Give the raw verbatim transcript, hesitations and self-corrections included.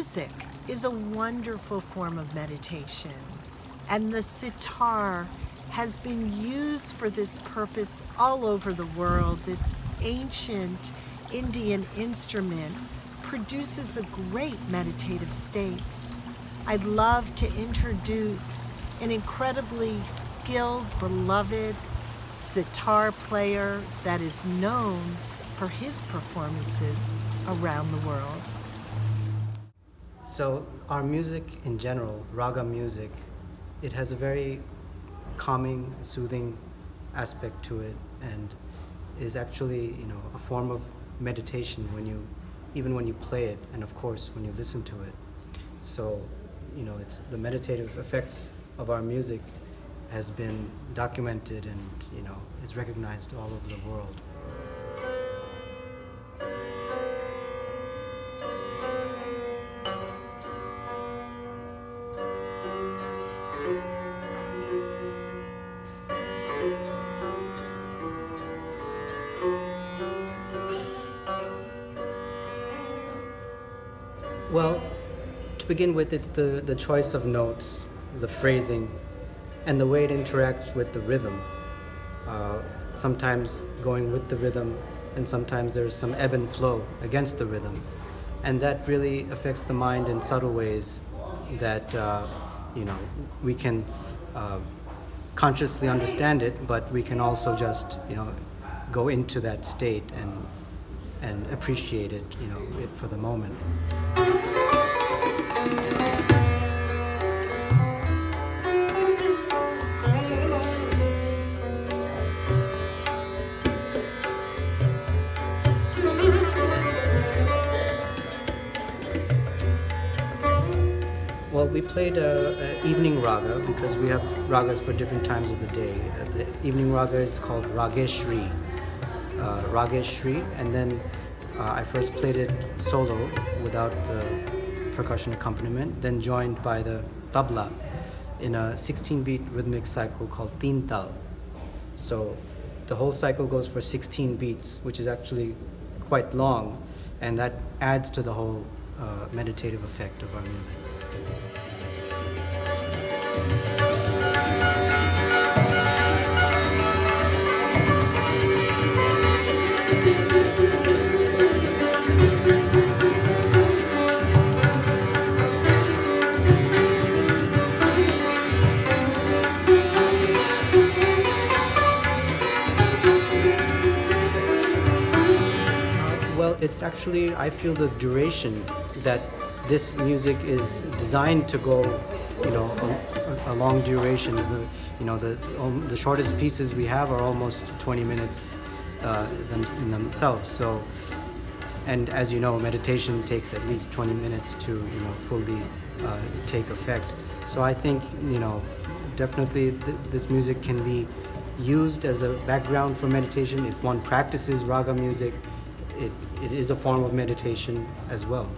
music is a wonderful form of meditation, and the sitar has been used for this purpose all over the world. This ancient Indian instrument produces a great meditative state. I'd love to introduce an incredibly skilled, beloved sitar player that is known for his performances around the world. So our music in general, raga music, it has a very calming, soothing aspect to it, and is actually, you know, a form of meditation when you, even when you play it, and of course when you listen to it. So, you know, it's the meditative effects of our music has been documented and, you know, is recognized all over the world. Well, to begin with, it's the, the choice of notes, the phrasing, and the way it interacts with the rhythm. Uh, sometimes going with the rhythm, and sometimes there's some ebb and flow against the rhythm. And that really affects the mind in subtle ways that, uh, you know, we can uh, consciously understand it, but we can also just, you know, go into that state and, and appreciate it, you know, it for the moment. Well, we played an evening raga because we have ragas for different times of the day. Uh, the evening raga is called Rageshri, uh, Rageshri, and then uh, I first played it solo without the percussion accompaniment, then joined by the tabla in a sixteen beat rhythmic cycle called Tintal. So the whole cycle goes for sixteen beats, which is actually quite long, and that adds to the whole uh, meditative effect of our music. Well, it's actually, I feel, the duration that this music is designed to go, you know, a, a long duration. The, you know, the, the shortest pieces we have are almost twenty minutes uh, in themselves. So, and as you know, meditation takes at least twenty minutes to, you know, fully uh, take effect. So I think, you know, definitely th this music can be used as a background for meditation. If one practices raga music, it, it is a form of meditation as well.